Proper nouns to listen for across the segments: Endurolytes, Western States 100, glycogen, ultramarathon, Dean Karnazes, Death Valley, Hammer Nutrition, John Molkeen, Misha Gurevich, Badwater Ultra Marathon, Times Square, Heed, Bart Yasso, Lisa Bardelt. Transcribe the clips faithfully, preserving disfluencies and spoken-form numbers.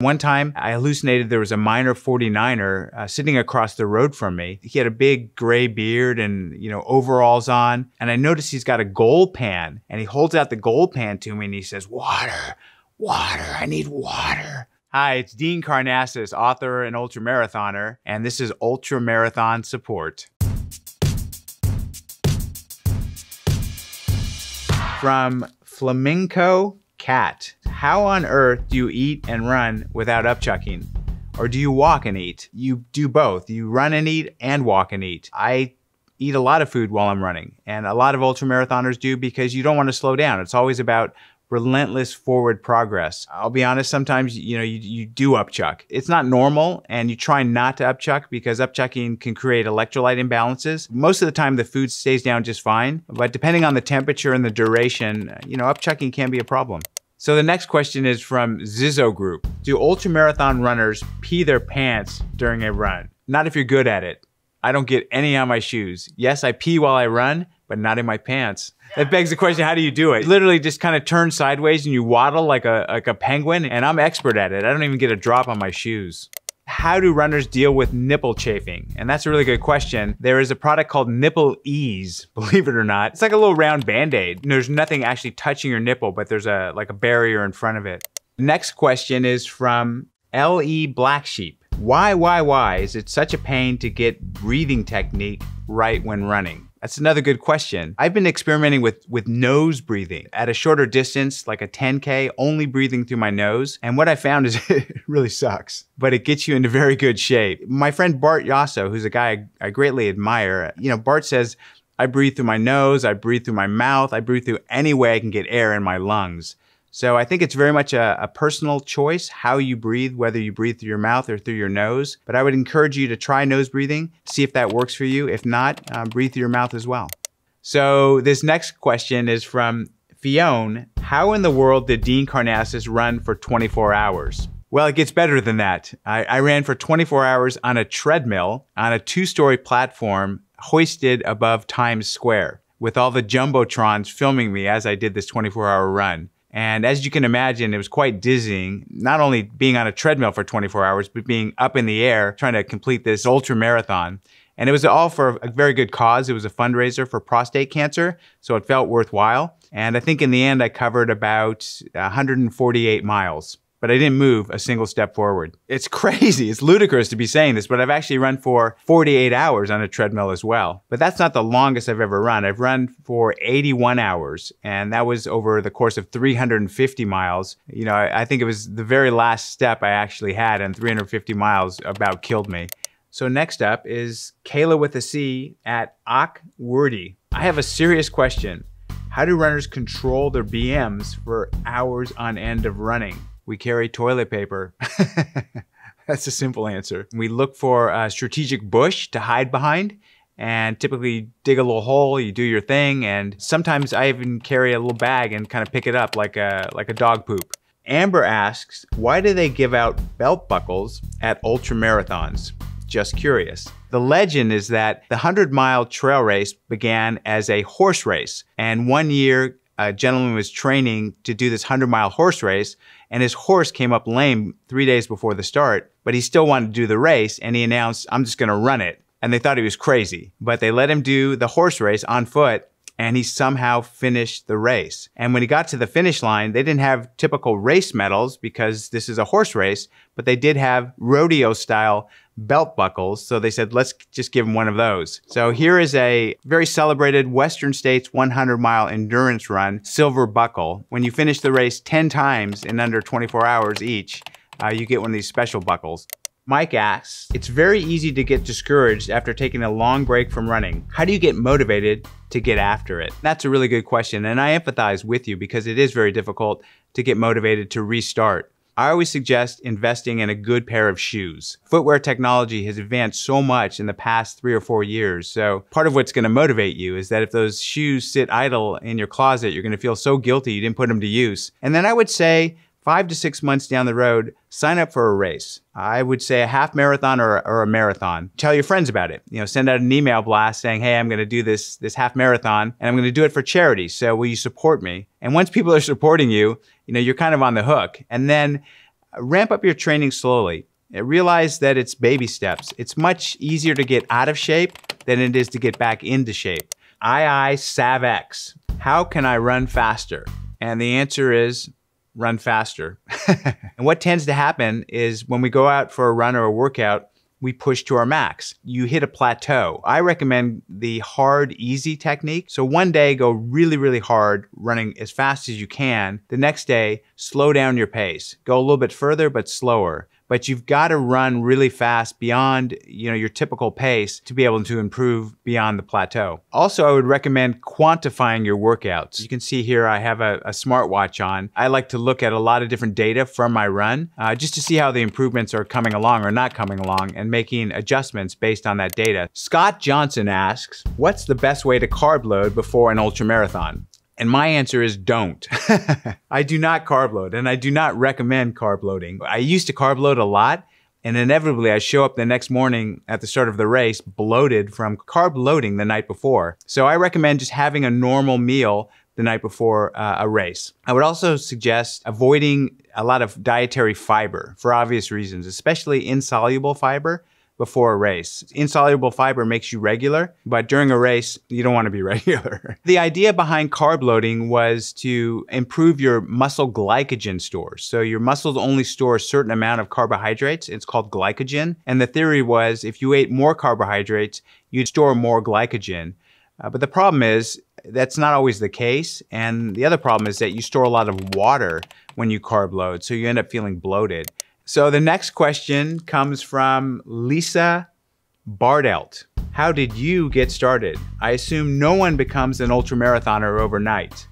One time I hallucinated there was a minor forty-niner uh, sitting across the road from me. He had a big gray beard and, you know, overalls on. And I noticed he's got a goal pan, and he holds out the goal pan to me and he says, "Water, water, I need water." Hi, it's Dean Karnazes, author and ultramarathoner, and this is Ultra Marathon Support. From Flamenco Cat. How on earth do you eat and run without upchucking? Or do you walk and eat? You do both. You run and eat and walk and eat. I eat a lot of food while I'm running, and a lot of ultramarathoners do, because you don't want to slow down. It's always about relentless forward progress. I'll be honest, sometimes, you know, you, you do upchuck. It's not normal, and you try not to upchuck because upchucking can create electrolyte imbalances. Most of the time the food stays down just fine, but depending on the temperature and the duration, you know, upchucking can be a problem. So the next question is from Zizzo Group. Do ultramarathon runners pee their pants during a run? Not if you're good at it. I don't get any on my shoes. Yes, I pee while I run, but not in my pants. That begs the question, how do you do it? Literally just kind of turn sideways and you waddle like a, like a penguin, and I'm expert at it. I don't even get a drop on my shoes. How do runners deal with nipple chafing? And that's a really good question. There is a product called Nipple Ease, believe it or not. It's like a little round Band-Aid. There's nothing actually touching your nipple, but there's a like a barrier in front of it. Next question is from L E Black Sheep. Why, why, why is it such a pain to get breathing technique right when running? That's another good question. I've been experimenting with, with nose breathing at a shorter distance, like a ten K, only breathing through my nose. And what I found is it really sucks, but it gets you into very good shape. My friend Bart Yasso, who's a guy I, I greatly admire, you know, Bart says, I breathe through my nose, I breathe through my mouth, I breathe through any way I can get air in my lungs. So I think it's very much a, a personal choice how you breathe, whether you breathe through your mouth or through your nose. But I would encourage you to try nose breathing, see if that works for you. If not, um, breathe through your mouth as well. So this next question is from Fiona. How in the world did Dean Karnazes run for twenty-four hours? Well, it gets better than that. I, I ran for twenty-four hours on a treadmill on a two-story platform hoisted above Times Square, with all the jumbotrons filming me as I did this twenty-four hour run. And as you can imagine, it was quite dizzying, not only being on a treadmill for twenty-four hours, but being up in the air trying to complete this ultra marathon. And it was all for a very good cause. It was a fundraiser for prostate cancer, so it felt worthwhile. And I think in the end, I covered about one hundred forty-eight miles, but I didn't move a single step forward. It's crazy, it's ludicrous to be saying this, but I've actually run for forty-eight hours on a treadmill as well. But that's not the longest I've ever run. I've run for eighty-one hours, and that was over the course of three hundred fifty miles. You know, I, I think it was the very last step I actually had, and three hundred fifty miles about killed me. So next up is Kayla with a C at Ockwordy. I have a serious question. How do runners control their B Ms for hours on end of running? We carry toilet paper. That's a simple answer. We look for a strategic bush to hide behind, and typically dig a little hole, you do your thing, and sometimes I even carry a little bag and kind of pick it up like a, like a dog poop. Amber asks, why do they give out belt buckles at ultra marathons? Just curious. The legend is that the hundred mile trail race began as a horse race, and one year a gentleman was training to do this hundred mile horse race, and his horse came up lame three days before the start, but he still wanted to do the race, and he announced, I'm just gonna run it. And they thought he was crazy, but they let him do the horse race on foot, and he somehow finished the race. And when he got to the finish line, they didn't have typical race medals because this is a horse race, but they did have rodeo-style belt buckles, so they said, let's just give him one of those. So here is a very celebrated Western States hundred mile endurance run, silver buckle. When you finish the race ten times in under twenty-four hours each, uh, you get one of these special buckles. Mike asks, it's very easy to get discouraged after taking a long break from running. How do you get motivated to get after it? That's a really good question, and I empathize with you because it is very difficult to get motivated to restart. I always suggest investing in a good pair of shoes. Footwear technology has advanced so much in the past three or four years, so part of what's gonna motivate you is that if those shoes sit idle in your closet, you're gonna feel so guilty you didn't put them to use. And then I would say, five to six months down the road, sign up for a race. I would say a half marathon or, or a marathon. Tell your friends about it. You know, send out an email blast saying, hey, I'm gonna do this, this half marathon, and I'm gonna do it for charity, so will you support me? And once people are supporting you, you know, you're kind of on the hook. And then Ramp up your training slowly. Realize that it's baby steps. It's much easier to get out of shape than it is to get back into shape. I I SAVX, how can I run faster? And the answer is run faster. And what tends to happen is when we go out for a run or a workout, we push to our max. You hit a plateau. I recommend the hard, easy technique. So one day go really, really hard, running as fast as you can. The next day, slow down your pace. Go a little bit further, but slower. But you've got to run really fast beyond, you know, your typical pace to be able to improve beyond the plateau. Also, I would recommend quantifying your workouts. You can see here I have a, a smartwatch on. I like to look at a lot of different data from my run uh, just to see how the improvements are coming along or not coming along and making adjustments based on that data. Scott Johnson asks, what's the best way to carb load before an ultra marathon? And my answer is don't. I do not carb load and I do not recommend carb loading. I used to carb load a lot and inevitably I show up the next morning at the start of the race bloated from carb loading the night before. So I recommend just having a normal meal the night before uh, a race. I would also suggest avoiding a lot of dietary fiber for obvious reasons, especially insoluble fiber. Before a race. Insoluble fiber makes you regular, but during a race, you don't want to be regular. The idea behind carb loading was to improve your muscle glycogen stores. So your muscles only store a certain amount of carbohydrates. It's called glycogen. And the theory was if you ate more carbohydrates, you'd store more glycogen. Uh, but the problem is that's not always the case. And the other problem is that you store a lot of water when you carb load. So you end up feeling bloated. So the next question comes from Lisa Bardelt. How did you get started? I assume no one becomes an ultramarathoner overnight.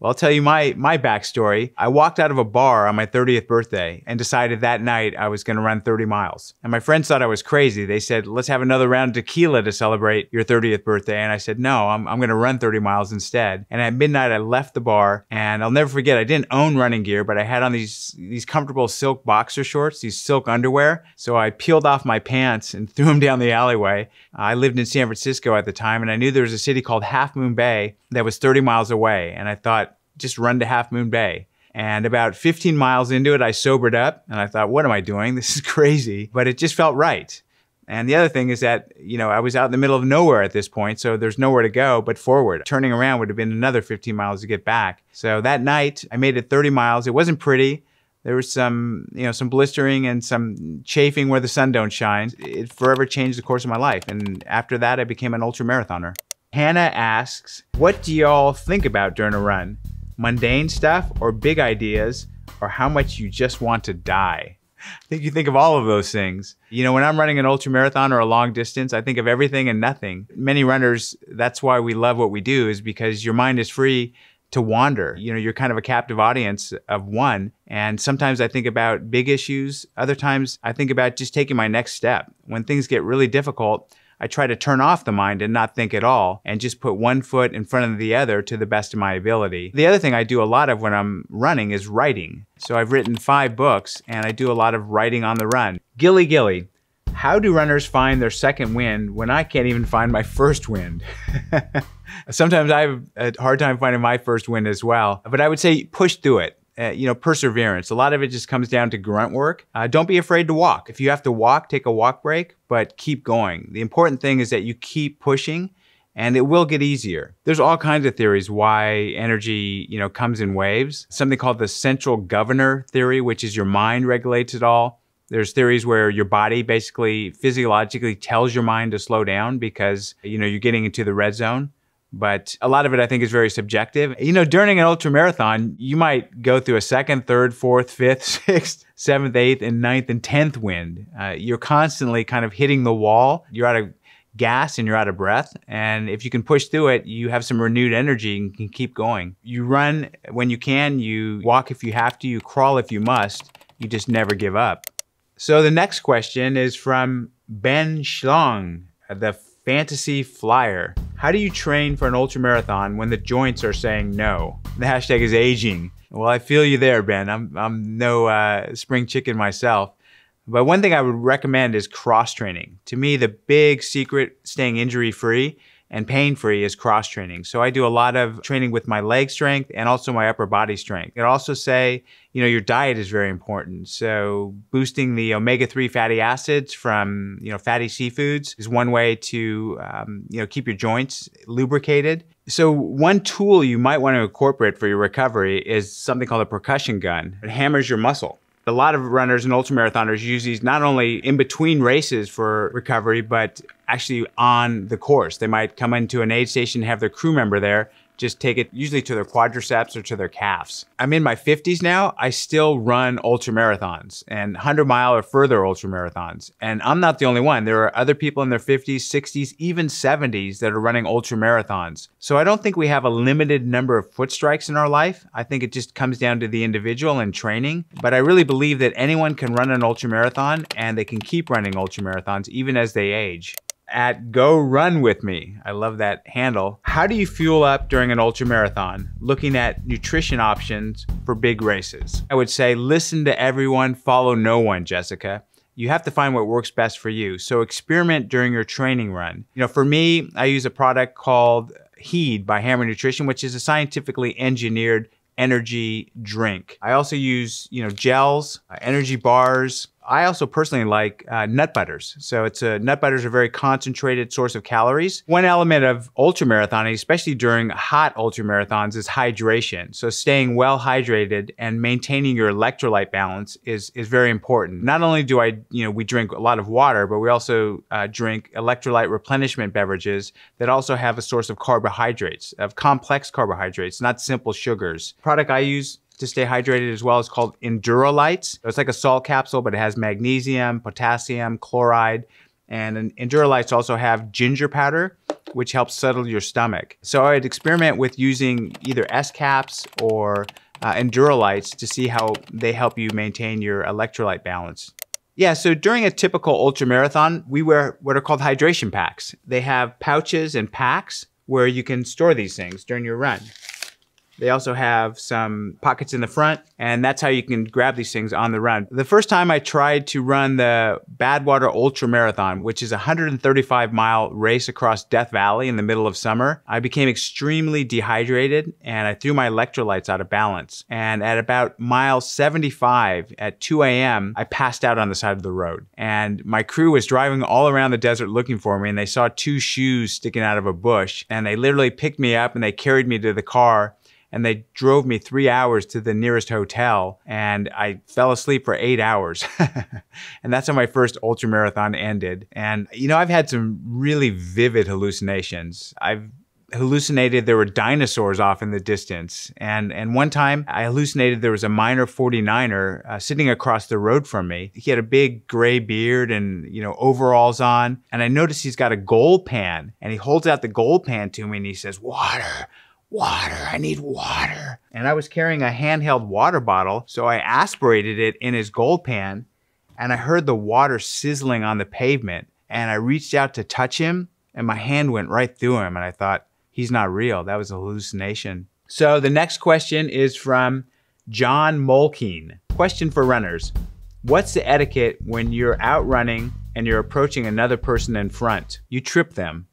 Well, I'll tell you my, my backstory. I walked out of a bar on my thirtieth birthday and decided that night I was gonna run thirty miles. And my friends thought I was crazy. They said, let's have another round of tequila to celebrate your thirtieth birthday. And I said, no, I'm, I'm gonna run thirty miles instead. And at midnight, I left the bar and I'll never forget, I didn't own running gear, but I had on these, these comfortable silk boxer shorts, these silk underwear. So I peeled off my pants and threw them down the alleyway. I lived in San Francisco at the time and I knew there was a city called Half Moon Bay that was thirty miles away. And I thought, just run to Half Moon Bay. And about fifteen miles into it, I sobered up and I thought, what am I doing? This is crazy, but it just felt right. And the other thing is that, you know, I was out in the middle of nowhere at this point, so there's nowhere to go but forward. Turning around would have been another fifteen miles to get back. So that night I made it thirty miles. It wasn't pretty. There was some, you know, some blistering and some chafing where the sun don't shine. It forever changed the course of my life. And after that, I became an ultra marathoner. Hannah asks, what do y'all think about during a run? Mundane stuff or big ideas or how much you just want to die? I think you think of all of those things. You know, when I'm running an ultra marathon or a long distance, I think of everything and nothing. Many runners, that's why we love what we do, is because your mind is free to wander. You know, you're kind of a captive audience of one. And sometimes I think about big issues. Other times I think about just taking my next step. When things get really difficult, I try to turn off the mind and not think at all and just put one foot in front of the other to the best of my ability. The other thing I do a lot of when I'm running is writing. So I've written five books and I do a lot of writing on the run. Gilly Gilly, how do runners find their second wind when I can't even find my first wind? Sometimes I have a hard time finding my first wind as well, but I would say push through it. Uh, you know, perseverance. A lot of it just comes down to grunt work. Uh, don't be afraid to walk. If you have to walk, take a walk break, but keep going. The important thing is that you keep pushing and it will get easier. There's all kinds of theories why energy, you know, comes in waves. Something called the central governor theory, which is your mind regulates it all. There's theories where your body basically physiologically tells your mind to slow down because, you know, you're getting into the red zone. But a lot of it, I think, is very subjective. You know, during an ultra marathon, you might go through a second, third, fourth, fifth, sixth, seventh, eighth, and ninth, and tenth wind. Uh, you're constantly kind of hitting the wall. You're out of gas and you're out of breath. And if you can push through it, you have some renewed energy and can keep going. You run when you can, you walk if you have to, you crawl if you must, you just never give up. So the next question is from Ben Schlong, the Fantasy Flyer. How do you train for an ultramarathon when the joints are saying no? The hashtag is aging. Well, I feel you there, Ben. I'm, I'm no uh, spring chicken myself. But one thing I would recommend is cross training. To me, the big secret staying injury free and pain-free is cross-training. So I do a lot of training with my leg strength and also my upper body strength. I'd also say, you know, your diet is very important. So boosting the omega three fatty acids from, you know, fatty seafoods is one way to, um, you know, keep your joints lubricated. So one tool you might want to incorporate for your recovery is something called a percussion gun. It hammers your muscle. A lot of runners and ultramarathoners use these not only in between races for recovery, but actually on the course. They might come into an aid station, have their crew member there, just take it usually to their quadriceps or to their calves. I'm in my fifties now. I still run ultramarathons and hundred mile or further ultramarathons. And I'm not the only one. There are other people in their fifties, sixties, even seventies that are running ultramarathons. So I don't think we have a limited number of foot strikes in our life. I think it just comes down to the individual and training. But I really believe that anyone can run an ultramarathon and they can keep running ultramarathons even as they age. At Go Run With Me. I love that handle. How do you fuel up during an ultra marathon? Looking at nutrition options for big races. I would say listen to everyone, follow no one, Jessica. You have to find what works best for you. So experiment during your training run. You know, for me, I use a product called Heed by Hammer Nutrition, which is a scientifically engineered energy drink. I also use, you know, gels, uh, energy bars. I also personally like uh, nut butters. So it's a, nut butters are a very concentrated source of calories. One element of ultramarathoning, especially during hot ultramarathons, is hydration. So staying well hydrated and maintaining your electrolyte balance is, is very important. Not only do I, you know, we drink a lot of water, but we also uh, drink electrolyte replenishment beverages that also have a source of carbohydrates, of complex carbohydrates, not simple sugars. Product I use to stay hydrated as well is called Endurolytes. It's like a salt capsule, but it has magnesium, potassium, chloride, and Endurolytes also have ginger powder, which helps settle your stomach. So I'd experiment with using either S-caps or uh, Endurolytes to see how they help you maintain your electrolyte balance. Yeah, so during a typical ultramarathon, we wear what are called hydration packs. They have pouches and packs where you can store these things during your run. They also have some pockets in the front, and that's how you can grab these things on the run. The first time I tried to run the Badwater Ultra Marathon, which is a one hundred thirty-five mile race across Death Valley in the middle of summer, I became extremely dehydrated and I threw my electrolytes out of balance. And at about mile seventy-five at two A M, I passed out on the side of the road. And my crew was driving all around the desert looking for me, and they saw two shoes sticking out of a bush, and they literally picked me up and they carried me to the car. And they drove me three hours to the nearest hotel, and I fell asleep for eight hours. And that's how my first ultramarathon ended. And you know, I've had some really vivid hallucinations. I've hallucinated there were dinosaurs off in the distance. And, and one time I hallucinated there was a minor forty-niner uh, sitting across the road from me. He had a big gray beard and, you know, overalls on. And I noticed he's got a goal pan, and he holds out the goal pan to me and he says, "Water. Water, I need water." And I was carrying a handheld water bottle, so I aspirated it in his gold pan, and I heard the water sizzling on the pavement, and I reached out to touch him, and my hand went right through him, and I thought, he's not real, that was a hallucination. So the next question is from John Molkeen. Question for runners, what's the etiquette when you're out running and you're approaching another person in front? You trip them.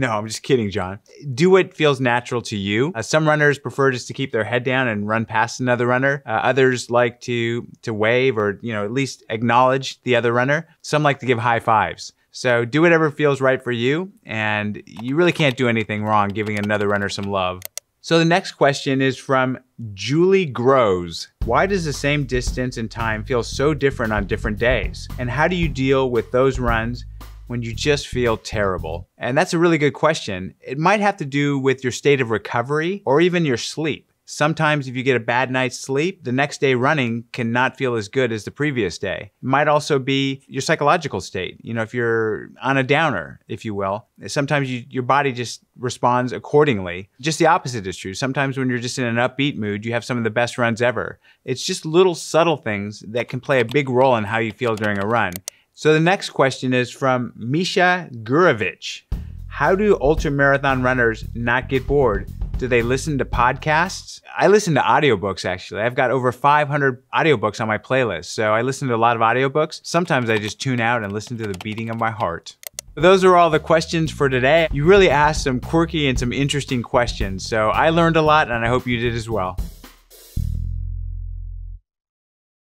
No, I'm just kidding, John. Do what feels natural to you. Uh, some runners prefer just to keep their head down and run past another runner. Uh, others like to to wave or, you know, at least acknowledge the other runner. Some like to give high fives. So do whatever feels right for you, and you really can't do anything wrong giving another runner some love. So the next question is from Julie Groves. Why does the same distance and time feel so different on different days? And how do you deal with those runs when you just feel terrible? And that's a really good question. It might have to do with your state of recovery or even your sleep. Sometimes if you get a bad night's sleep, the next day running cannot feel as good as the previous day. It might also be your psychological state. You know, if you're on a downer, if you will, sometimes you, your body just responds accordingly. Just the opposite is true. Sometimes when you're just in an upbeat mood, you have some of the best runs ever. It's just little subtle things that can play a big role in how you feel during a run. So the next question is from Misha Gurevich. How do ultramarathon runners not get bored? Do they listen to podcasts? I listen to audiobooks, actually. I've got over five hundred audiobooks on my playlist, so I listen to a lot of audiobooks. Sometimes I just tune out and listen to the beating of my heart. Those are all the questions for today. You really asked some quirky and some interesting questions, so I learned a lot and I hope you did as well.